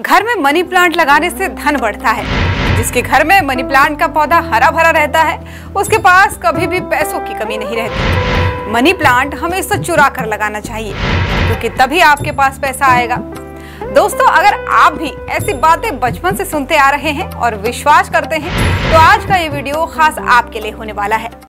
घर में money plant लगाने से धन बढ़ता है। जिसके घर में मनी प्लांट का पौधा हरा भरा रहता है, उसके पास कभी भी पैसों की कमी नहीं रहती। मनी प्लांट हमेशा चुरा कर लगाना चाहिए, क्योंकि तभी आपके पास पैसा आएगा। दोस्तों, अगर आप भी ऐसी बातें बचपन से सुनते आ रहे हैं और विश्वास करते हैं, तो आज का ये वीडियो खास आपके लिए होने वाला है।